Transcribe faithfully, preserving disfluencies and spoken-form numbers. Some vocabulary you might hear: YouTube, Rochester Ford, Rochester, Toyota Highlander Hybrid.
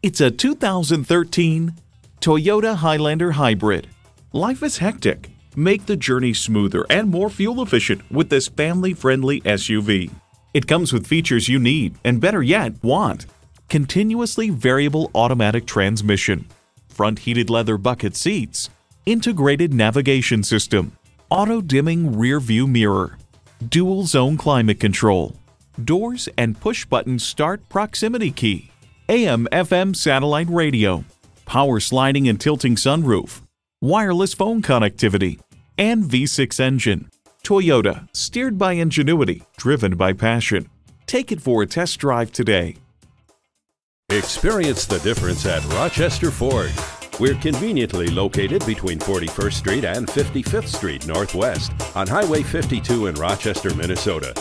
It's a two thousand thirteen Toyota Highlander Hybrid. Life is hectic. Make the journey smoother and more fuel-efficient with this family-friendly S U V. It comes with features you need, and better yet, want. Continuously variable automatic transmission, front heated leather bucket seats, integrated navigation system, auto-dimming rear-view mirror, dual-zone climate control, doors and push-button start proximity key, A M F M satellite radio, power sliding and tilting sunroof, wireless phone connectivity, and V six engine. Toyota, steered by ingenuity, driven by passion. Take it for a test drive today. Experience the difference at Rochester Ford. We're conveniently located between forty-first Street and fifty-fifth Street Northwest on Highway fifty-two in Rochester, Minnesota.